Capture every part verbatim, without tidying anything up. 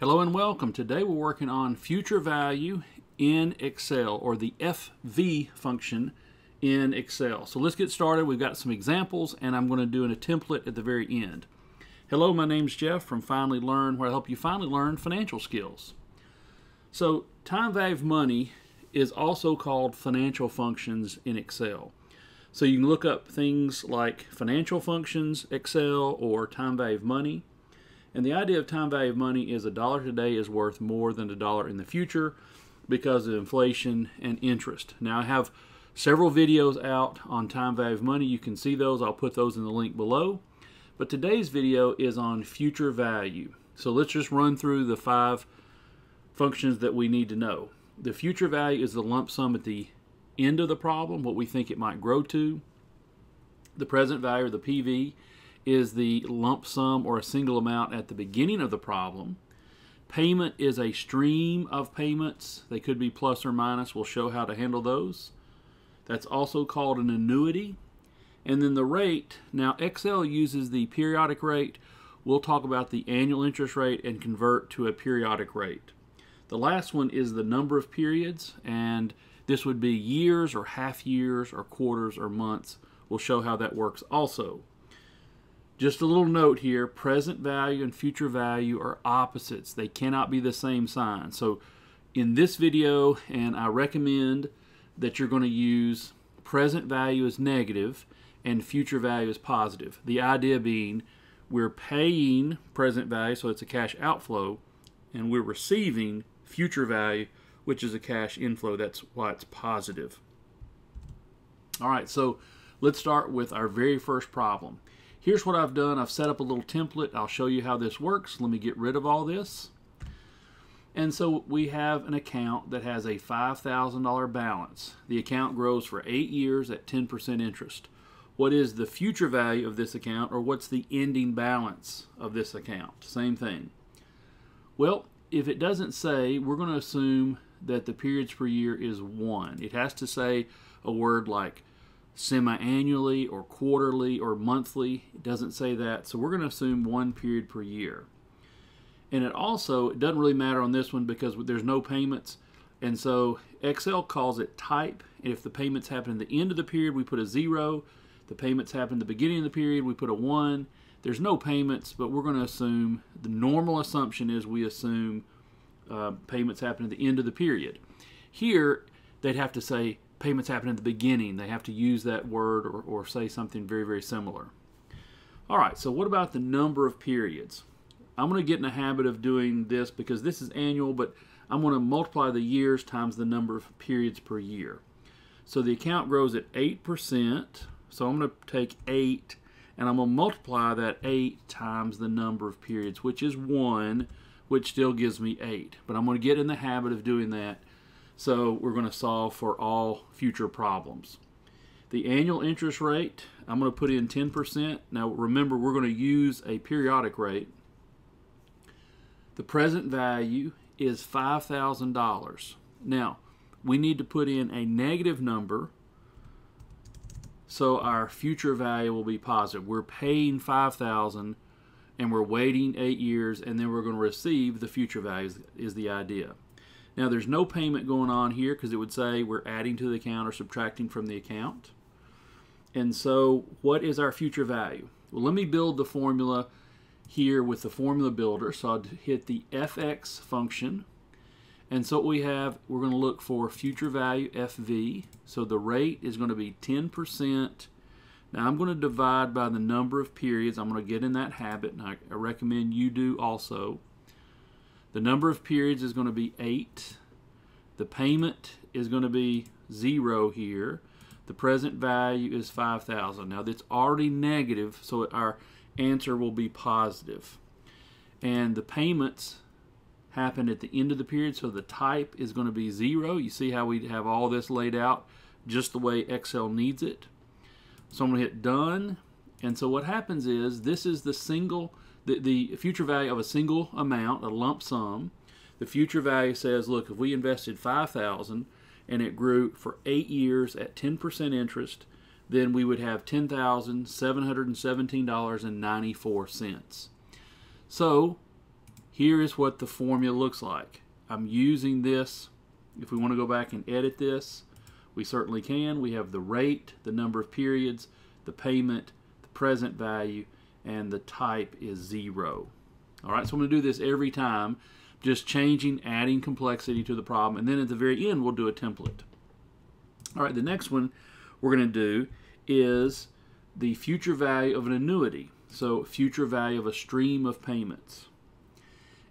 Hello and welcome. Today we're working on future value in Excel, or the F V function in Excel. So let's get started. We've got some examples and I'm going to do in a template at the very end. Hello, my name's Jeff from Finally Learn, where I help you finally learn financial skills. So time value of money is also called financial functions in Excel. So you can look up things like financial functions, Excel, or time value of money. And the idea of time value of money is a dollar today is worth more than a dollar in the future because of inflation and interest. Now, I have several videos out on time value of money. You can see those. I'll put those in the link below. But today's video is on future value. So let's just run through the five functions that we need to know. The future value is the lump sum at the end of the problem, what we think it might grow to. The present value, or the P V, is the lump sum or a single amount at the beginning of the problem. Payment is a stream of payments. They could be plus or minus. We'll show how to handle those. That's also called an annuity. And then the rate. Now, Excel uses the periodic rate. We'll talk about the annual interest rate and convert to a periodic rate. The last one is the number of periods, and this would be years or half years or quarters or months. We'll show how that works also. Just a little note here, present value and future value are opposites. They cannot be the same sign. So in this video, and I recommend that you're going to use present value as negative and future value as positive. The idea being we're paying present value, so it's a cash outflow, and we're receiving future value, which is a cash inflow. That's why it's positive. All right, so let's start with our very first problem. Here's what I've done. I've set up a little template. I'll show you how this works. Let me get rid of all this. And so we have an account that has a five thousand dollar balance. The account grows for eight years at ten percent interest. What is the future value of this account, or what's the ending balance of this account? Same thing. Well, if it doesn't say, we're going to assume that the periods per year is one. It has to say a word like semi-annually or quarterly or monthly. It doesn't say that, so we're going to assume one period per year. And it also, it doesn't really matter on this one because there's no payments, and so Excel calls it type. And if the payments happen at the end of the period, we put a zero. The payments happen at the beginning of the period, we put a one. There's no payments, but we're going to assume, the normal assumption is we assume uh, payments happen at the end of the period. Here they'd have to say payments happen at the beginning. They have to use that word, or, or say something very, very similar. All right, so what about the number of periods? I'm going to get in the habit of doing this because this is annual, but I'm going to multiply the years times the number of periods per year. So the account grows at eight percent, so I'm going to take eight, and I'm going to multiply that eight times the number of periods, which is one, which still gives me eight. But I'm going to get in the habit of doing that. So we're going to solve for all future problems. The annual interest rate, I'm going to put in ten percent. Now remember, we're going to use a periodic rate. The present value is five thousand dollars. Now, we need to put in a negative number, so our future value will be positive. We're paying five thousand dollars and we're waiting eight years, and then we're going to receive the future value is the idea. Now, there's no payment going on here because it would say we're adding to the account or subtracting from the account. And so what is our future value? Well, let me build the formula here with the formula builder. So I'll hit the F X function. And so what we have, we're going to look for future value F V. So the rate is going to be ten percent. Now, I'm going to divide by the number of periods. I'm going to get in that habit, and I recommend you do also. The number of periods is going to be eight. The payment is going to be zero here. The present value is five thousand. Now, that's already negative, so our answer will be positive. And the payments happen at the end of the period, so the type is going to be zero. You see how we have all this laid out just the way Excel needs it. So I'm going to hit done. And so what happens is this is the single The, the future value of a single amount, a lump sum. The future value says, look, if we invested five thousand dollars and it grew for eight years at ten percent interest, then we would have ten thousand seven hundred seventeen dollars and ninety-four cents. So here is what the formula looks like. I'm using this. If we want to go back and edit this, we certainly can. We have the rate, the number of periods, the payment, the present value, and the type is zero. All right, so I'm going to do this every time, just changing, adding complexity to the problem, and then at the very end, we'll do a template. All right, the next one we're going to do is the future value of an annuity. So future value of a stream of payments.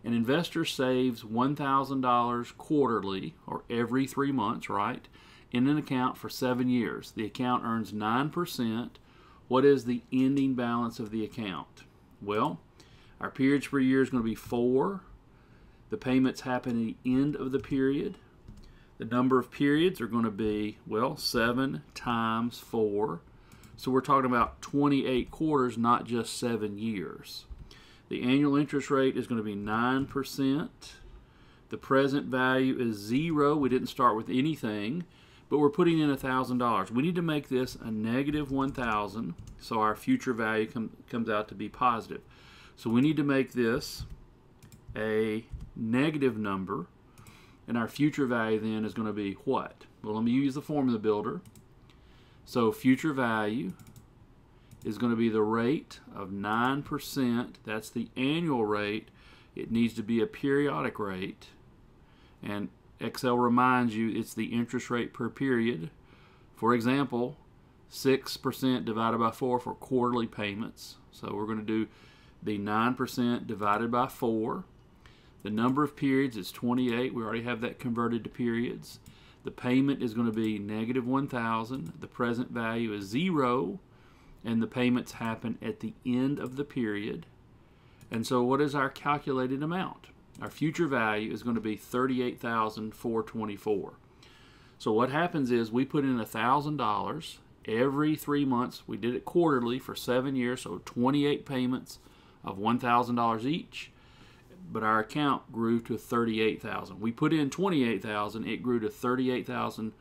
An investor saves one thousand dollars quarterly, or every three months, right, in an account for seven years. The account earns nine percent. What is the ending balance of the account? Well, our periods per year is going to be four. The payments happen at the end of the period. The number of periods are going to be, well, seven times four. So we're talking about twenty-eight quarters, not just seven years. The annual interest rate is going to be nine percent. The present value is zero. We didn't start with anything, but we're putting in one thousand dollars. We need to make this a negative one thousand, so our future value com comes out to be positive. So we need to make this a negative number, and our future value then is going to be what? Well, let me use the formula builder. So future value is going to be the rate of nine percent. That's the annual rate. It needs to be a periodic rate. And Excel reminds you it's the interest rate per period. For example, six percent divided by four for quarterly payments. So we're going to do the nine percent divided by four. The number of periods is twenty-eight. We already have that converted to periods. The payment is going to be negative one thousand. The present value is zero, and the payments happen at the end of the period. And so what is our calculated amount? Our future value is going to be thirty-eight thousand four hundred twenty-four dollars. So what happens is we put in one thousand dollars every three months. We did it quarterly for seven years, so twenty-eight payments of one thousand dollars each. But our account grew to thirty-eight thousand dollars. We put in twenty-eight thousand dollars. It grew to thirty-eight thousand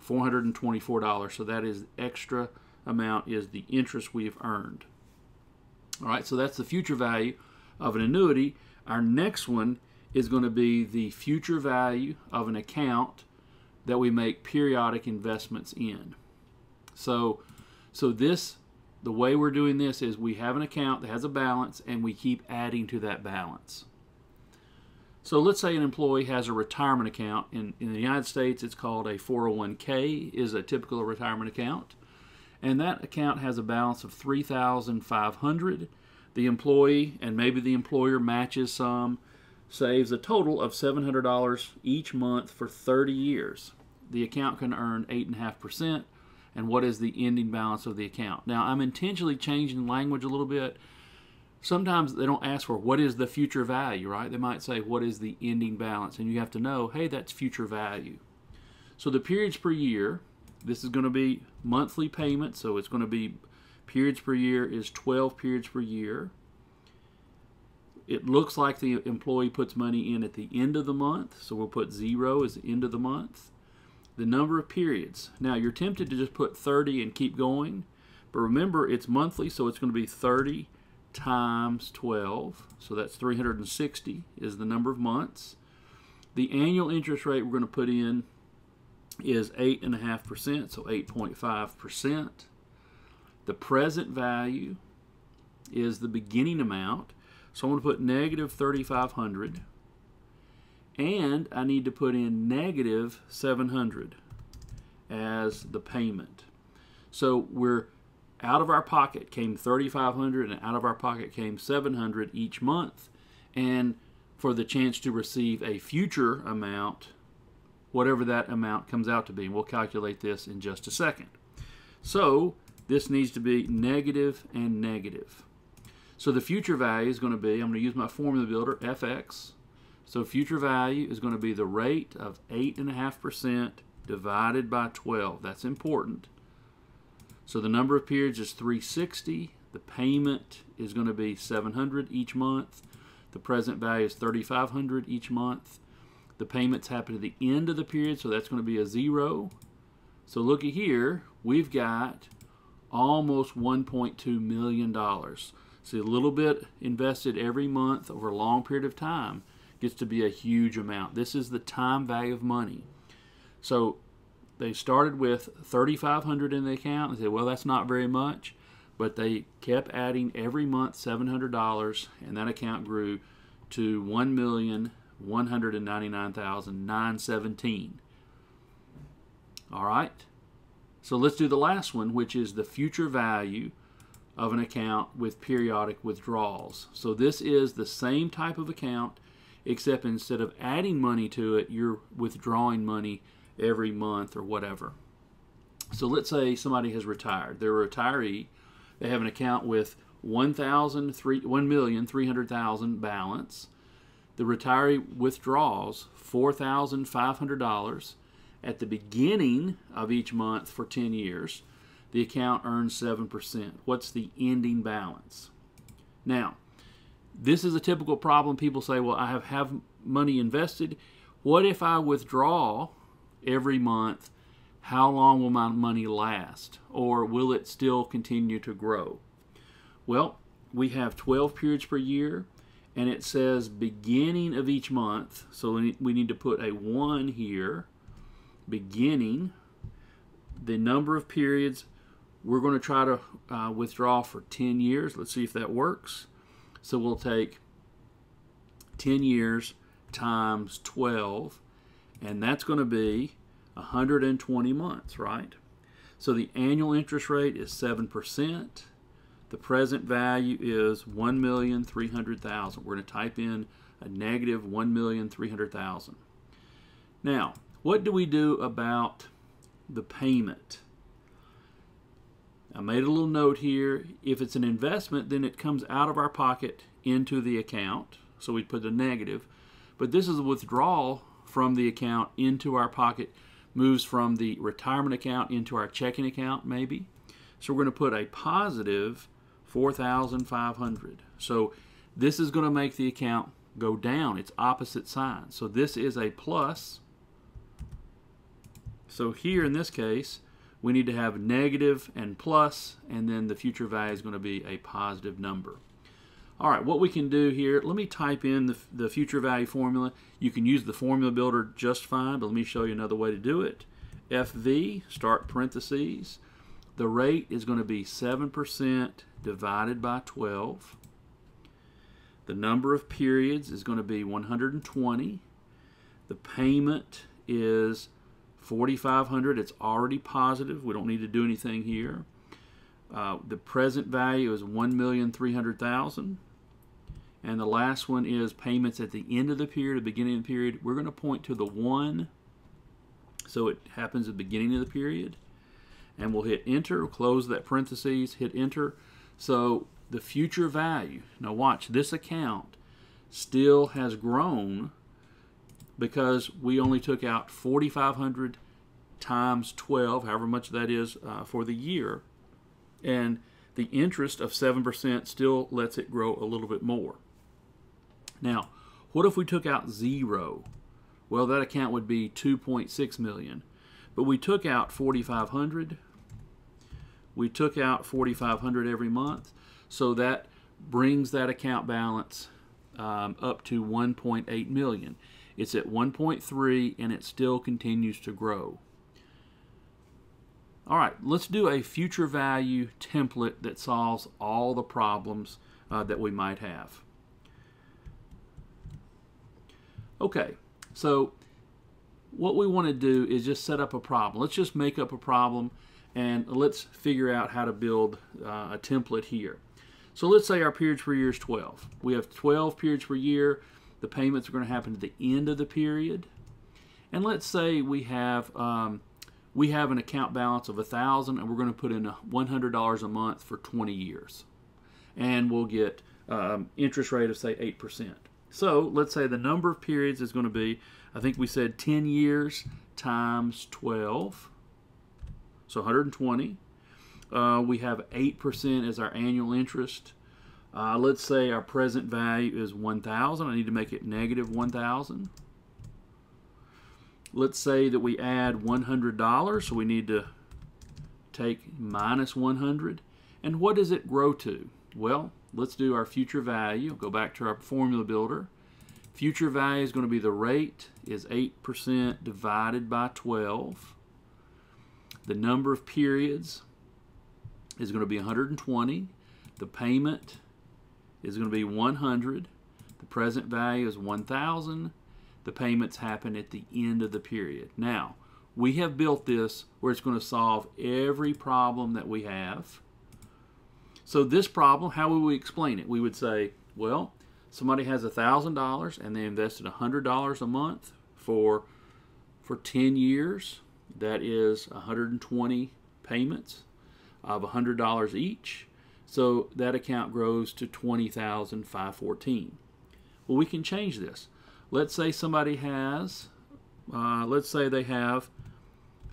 four hundred twenty-four dollars. So that is extra amount is the interest we have earned. All right, so that's the future value of an annuity. Our next one is going to be the future value of an account that we make periodic investments in. So, so this, the way we're doing this is we have an account that has a balance and we keep adding to that balance. So let's say an employee has a retirement account. In, in the United States, it's called a four oh one K, is a typical retirement account. And that account has a balance of three thousand five hundred dollars. The employee, and maybe the employer matches some, saves a total of seven hundred dollars each month for thirty years. The account can earn eight point five percent. And what is the ending balance of the account? Now, I'm intentionally changing language a little bit. Sometimes they don't ask for what is the future value, right? They might say, what is the ending balance? And you have to know, hey, that's future value. So the periods per year, this is going to be monthly payments, so it's going to be periods per year is twelve periods per year. It looks like the employee puts money in at the end of the month, so we'll put zero as the end of the month. The number of periods. Now, you're tempted to just put thirty and keep going, but remember it's monthly, so it's going to be thirty times twelve, so that's three hundred sixty is the number of months. The annual interest rate we're going to put in is eight point five percent, so eight point five percent. The present value is the beginning amount, so I'm going to put negative thirty-five hundred, and I need to put in negative seven hundred as the payment. So we're out of our pocket came thirty-five hundred, and out of our pocket came seven hundred each month, and for the chance to receive a future amount, whatever that amount comes out to be. And we'll calculate this in just a second. So this needs to be negative and negative. So the future value is going to be, I'm going to use my formula builder, F X. So future value is going to be the rate of eight point five percent divided by twelve. That's important. So the number of periods is three hundred sixty. The payment is going to be seven hundred each month. The present value is thirty-five hundred each month. The payments happen at the end of the period, so that's going to be a zero. So looky here, we've got almost one point two million dollars. See, a little bit invested every month over a long period of time gets to be a huge amount. This is the time value of money. So they started with thirty-five hundred dollars in the account. They said, well, that's not very much, but they kept adding every month seven hundred dollars, and that account grew to one million one hundred ninety-nine thousand nine hundred seventeen dollars. All right, so let's do the last one, which is the future value of an account with periodic withdrawals. So this is the same type of account, except instead of adding money to it, you're withdrawing money every month or whatever. So let's say somebody has retired. They're a retiree. They have an account with one million three hundred thousand dollars balance. The retiree withdraws four thousand five hundred dollars at the beginning of each month for ten years. The account earns seven percent. What's the ending balance? Now, this is a typical problem. People say, well, I have, have money invested. What if I withdraw every month? How long will my money last? Or will it still continue to grow? Well, we have twelve periods per year, and it says beginning of each month. So we need to put a one here. Beginning, the number of periods. We're going to try to uh, withdraw for ten years. Let's see if that works. So we'll take ten years times twelve, and that's going to be one hundred twenty months, right? So the annual interest rate is seven percent. The present value is one million three hundred thousand dollars. We're going to type in a negative one million three hundred thousand dollars. Now, what do we do about the payment? I made a little note here. If it's an investment, then it comes out of our pocket into the account. So we put a negative. But this is a withdrawal from the account into our pocket, moves from the retirement account into our checking account maybe. So we're going to put a positive four thousand five hundred. So this is going to make the account go down. It's opposite sign. So this is a plus. So here in this case, we need to have negative and plus, and then the future value is going to be a positive number. All right, what we can do here, let me type in the, the future value formula. You can use the formula builder just fine, but let me show you another way to do it. F V, start parentheses. The rate is going to be seven percent divided by twelve. The number of periods is going to be one hundred twenty. The payment is four thousand five hundred dollars. It's already positive. We don't need to do anything here. Uh, the present value is one million three hundred thousand dollars. And the last one is payments at the end of the period, the beginning of the period. We're going to point to the one, so it happens at the beginning of the period. And we'll hit enter, close that parentheses, hit enter. So the future value, now watch, this account still has grown because we only took out four thousand five hundred times twelve, however much that is uh, for the year. And the interest of seven percent still lets it grow a little bit more. Now, what if we took out zero? Well, that account would be two point six million dollars. But we took out four thousand five hundred dollars. We took out four thousand five hundred dollars every month. So that brings that account balance um, up to one point eight million dollars. It's at one point three, and it still continues to grow. All right, let's do a future value template that solves all the problems uh, that we might have. Okay, so what we want to do is just set up a problem. Let's just make up a problem, and let's figure out how to build uh, a template here. So let's say our periods per year is twelve. We have twelve periods per year. The payments are going to happen at the end of the period. And let's say we have um, we have an account balance of one thousand dollars, and we're going to put in one hundred dollars a month for twenty years. And we'll get um, interest rate of, say, eight percent. So let's say the number of periods is going to be, I think we said ten years times twelve, so one hundred twenty. Uh, we have eight percent as our annual interest. Uh, let's say our present value is one thousand. I need to make it negative one thousand. Let's say that we add one hundred dollars, so we need to take minus one hundred. And what does it grow to? Well, Let's do our future value. Go back to our formula builder. Future value is going to be the rate is eight percent divided by twelve. The number of periods is going to be one hundred twenty. The payment is going to be one hundred. The present value is one thousand. The payments happen at the end of the period. Now, we have built this where it's going to solve every problem that we have. So this problem, how would we explain it? We would say, well, somebody has one thousand dollars and they invested one hundred dollars a month for, for ten years. That is one hundred twenty payments of one hundred dollars each. So that account grows to twenty thousand five hundred fourteen dollars. Well, we can change this. Let's say somebody has, uh, let's say they have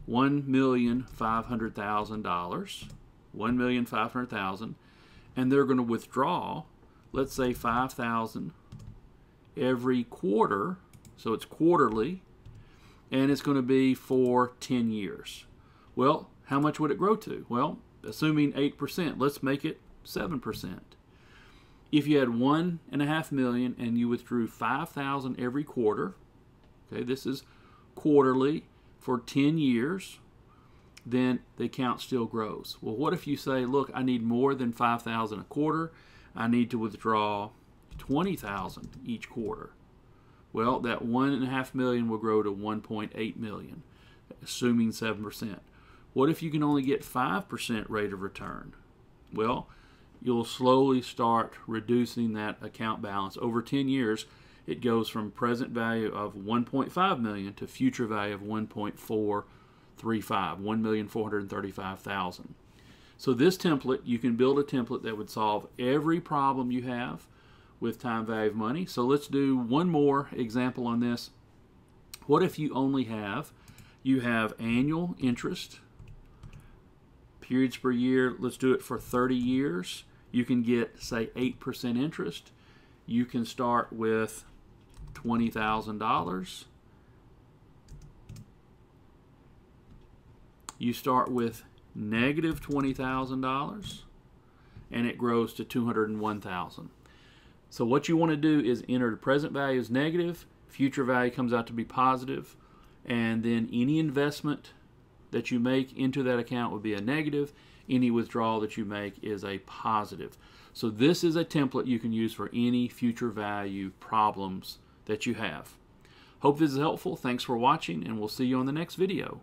one million five hundred thousand dollars, one million five hundred thousand dollars, and they're going to withdraw, let's say five thousand dollars every quarter, so it's quarterly, and it's going to be for ten years. Well, how much would it grow to? Well, assuming eight percent, let's make it seven percent. If you had one and a half million and you withdrew five thousand every quarter, okay, this is quarterly for ten years, then the account still grows. Well, what if you say, look, I need more than five thousand a quarter. I need to withdraw twenty thousand each quarter. Well, that one and a half million will grow to one point eight million, assuming seven percent. What if you can only get five percent rate of return? Well, you'll slowly start reducing that account balance. Over ten years, it goes from present value of one point five million to future value of one point four three five, one million four hundred thirty-five thousand. So this template, you can build a template that would solve every problem you have with time value of money. So let's do one more example on this. What if you only have, you have annual interest, periods per year, let's do it for thirty years. You can get, say, eight percent interest. You can start with twenty thousand dollars. You start with negative twenty thousand dollars, and it grows to two hundred one thousand dollars. So what you want to do is enter the present value as negative, future value comes out to be positive, and then any investment that you make into that account would be a negative. Any withdrawal that you make is a positive. So this is a template you can use for any future value problems that you have. Hope this is helpful. Thanks for watching, and we'll see you on the next video.